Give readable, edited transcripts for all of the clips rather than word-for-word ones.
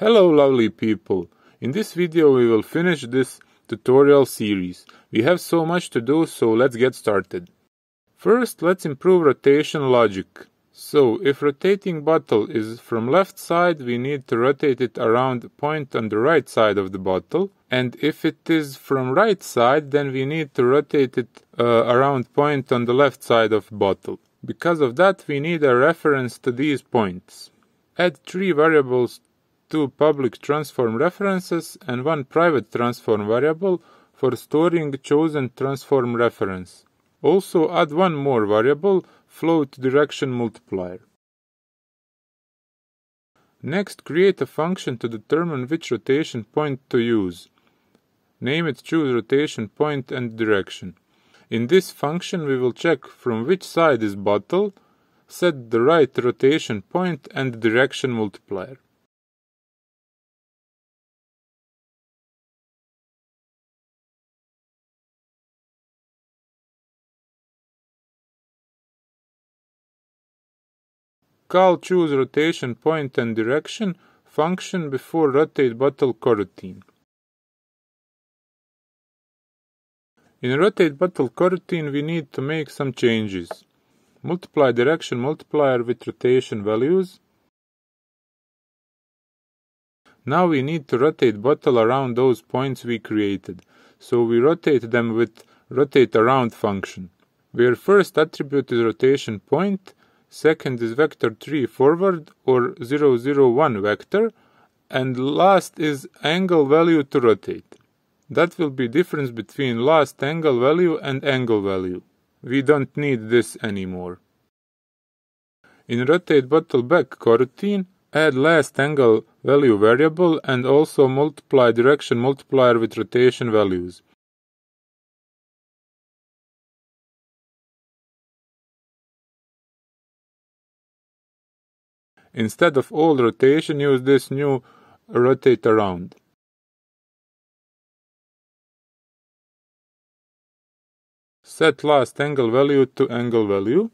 Hello lovely people, in this video we will finish this tutorial series. We have so much to do, so let's get started. First, let's improve rotation logic. So, if rotating bottle is from left side, we need to rotate it around a point on the right side of the bottle. And if it is from right side, then we need to rotate it around point on the left side of the bottle. Because of that, we need a reference to these points. Add three variables, two public transform references and one private transform variable for storing chosen transform reference. Also add one more variable, float direction multiplier. Next, create a function to determine which rotation point to use. Name it choose rotation point and direction. In this function we will check from which side is bottle, set the right rotation point and direction multiplier. Call choose rotation point and direction function before rotate bottle coroutine. In rotate bottle coroutine we need to make some changes. Multiply direction multiplier with rotation values. Now we need to rotate bottle around those points we created, so we rotate them with rotate around function, where first attribute is rotation point, second is vector 3 forward or 001 vector, and last is angle value to rotate. That will be difference between last angle value and angle value. We don't need this anymore. In rotate bottle back coroutine, add last angle value variable and also multiply direction multiplier with rotation values. Instead of old rotation, use this new rotate around. Set last angle value to angle value.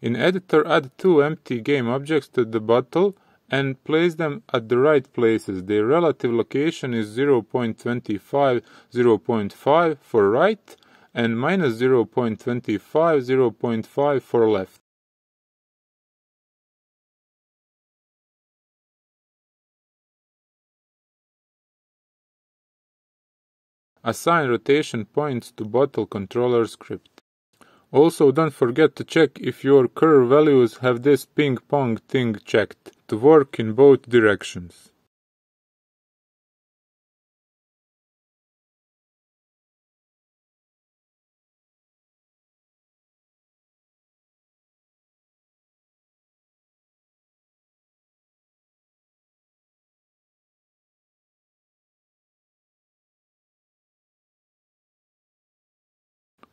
In editor, add two empty game objects to the bottle and place them at the right places. Their relative location is 0.25, 0.5 for right and minus 0.25, 0.5 for left. Assign rotation points to bottle controller script. Also, don't forget to check if your curve values have this ping-pong thing checked to work in both directions.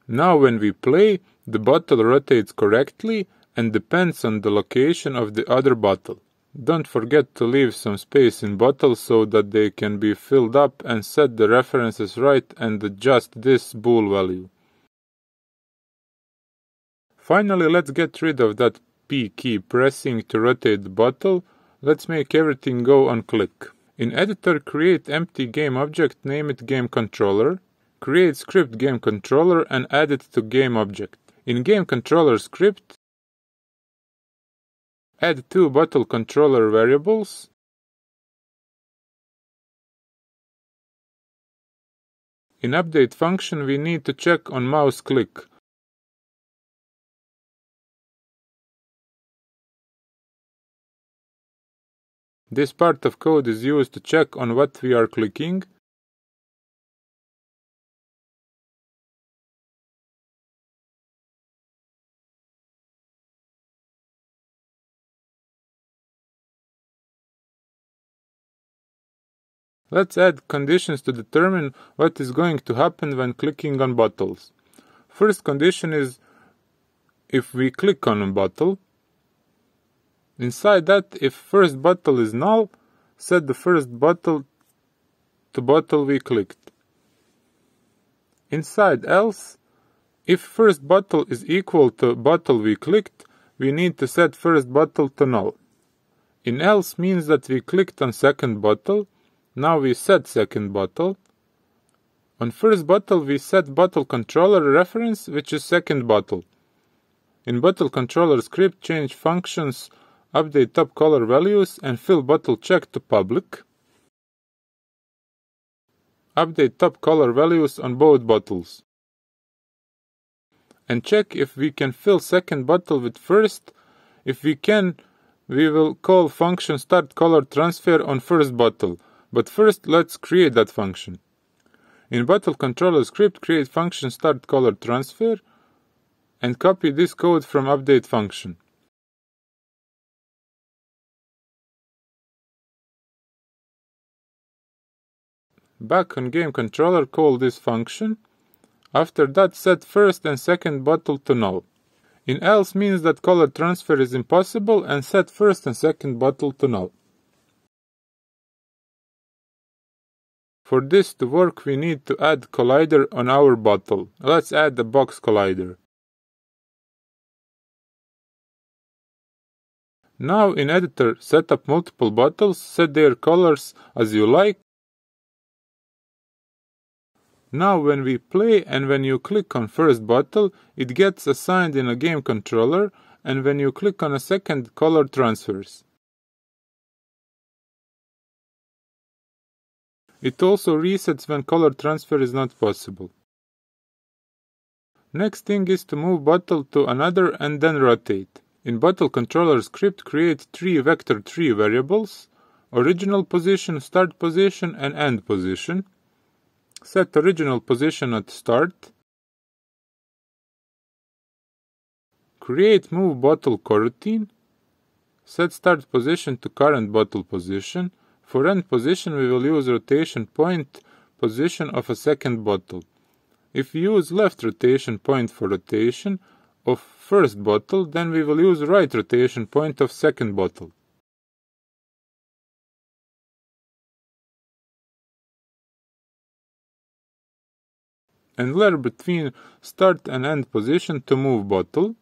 Now when we play, the bottle rotates correctly and depends on the location of the other bottle. Don't forget to leave some space in bottles so that they can be filled up, and set the references right and adjust this bool value. Finally, let's get rid of that P key pressing to rotate the bottle. Let's make everything go on click. In editor, create empty game object, name it game controller. Create script game controller and add it to game object. In game controller script, add two bottle controller variables. In update function, we need to check on mouse click. This part of code is used to check on what we are clicking. Let's add conditions to determine what is going to happen when clicking on bottles. First condition is if we click on a bottle. Inside that, if first bottle is null, set the first bottle to bottle we clicked. Inside else, If first bottle is equal to bottle we clicked, we need to set first bottle to null. In else means that we clicked on second bottle, now we set second bottle. On first bottle we set bottle controller reference, which is second bottle. In bottle controller script change functions, update top color values and fill bottle check to public. Update top color values on both bottles. And check if we can fill second bottle with first. If we can, we will call function start color transfer on first bottle. But first let's create that function. In bottle controller script create function start color transfer and copy this code from update function. Back on game controller call this function. After that set first and second bottle to null. In else means that color transfer is impossible and set first and second bottle to null. For this to work we need to add collider on our bottle. Let's add the box collider. Now in editor set up multiple bottles, set their colors as you like. Now when we play and when you click on first bottle, it gets assigned in a game controller, and when you click on a second, color transfers. It also resets when color transfer is not possible. Next thing is to move bottle to another and then rotate. In bottle controller script create three vector tree variables, original position, start position and end position. Set original position at start. Create move bottle coroutine. Set start position to current bottle position. For end position we will use rotation point position of a second bottle. If we use left rotation point for rotation of first bottle, then we will use right rotation point of second bottle. And layer between start and end position to move bottle.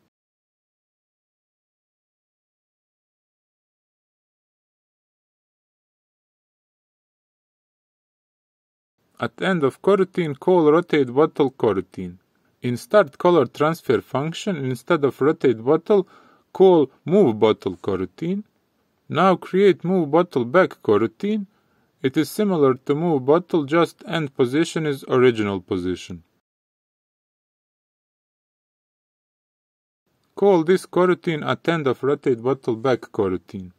At end of coroutine, call rotate bottle coroutine. In start color transfer function, instead of rotate bottle, call move bottle coroutine. Now create move bottle back coroutine. It is similar to move bottle, just end position is original position. Call this coroutine at end of rotate bottle back coroutine.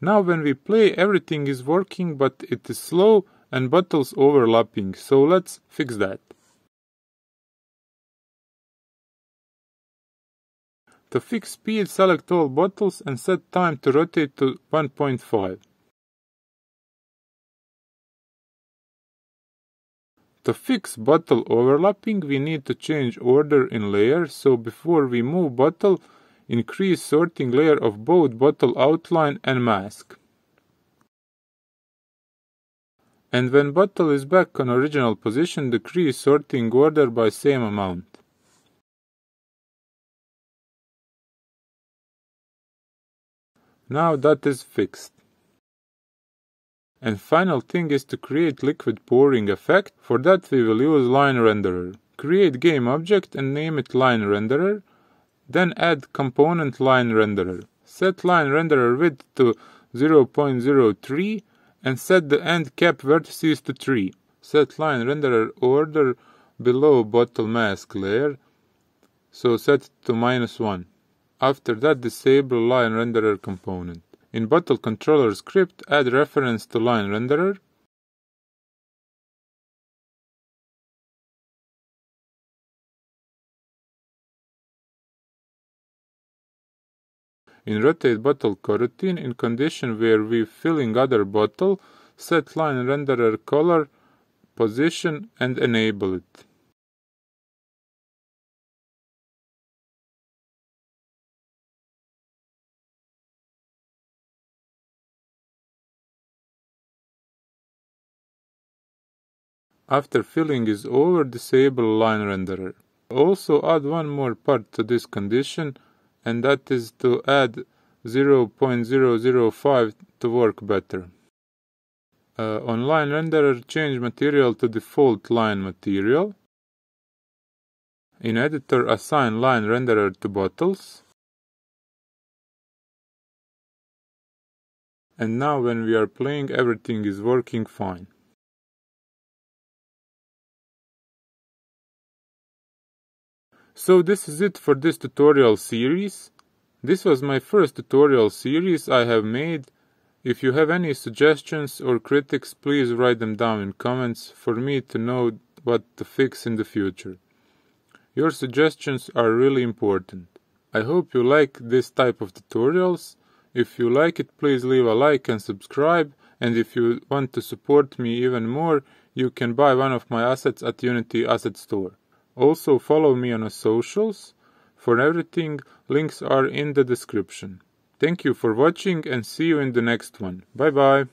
Now when we play everything is working, but it is slow and bottles overlapping, so let's fix that. To fix speed, select all bottles and set time to rotate to 1.5. To fix bottle overlapping, we need to change order in layer, so before we move bottle, increase sorting layer of both bottle outline and mask. And when bottle is back on original position, decrease sorting order by same amount. Now that is fixed. And final thing is to create liquid pouring effect. For that we will use line renderer. Create game object and name it line renderer. Then add component line renderer. Set line renderer width to 0.03. and set the end cap vertices to 3. Set line renderer order below bottle mask layer, so set to -1. After that disable line renderer component. In bottle controller script add reference to line renderer. In rotate bottle coroutine, in condition where we filling other bottle, set line renderer color, position and enable it. After filling is over, disable line renderer. Also add one more part to this condition, and that is to add 0.005 to work better. On line renderer, change material to default line material. In editor, assign line renderer to bottles. And now when we are playing, everything is working fine. So this is it for this tutorial series. This was my first tutorial series I have made. If you have any suggestions or critiques, please write them down in comments for me to know what to fix in the future. Your suggestions are really important. I hope you like this type of tutorials. If you like it, please leave a like and subscribe, and if you want to support me even more, you can buy one of my assets at Unity Asset Store. Also follow me on socials. For everything, links are in the description. Thank you for watching and see you in the next one. Bye bye!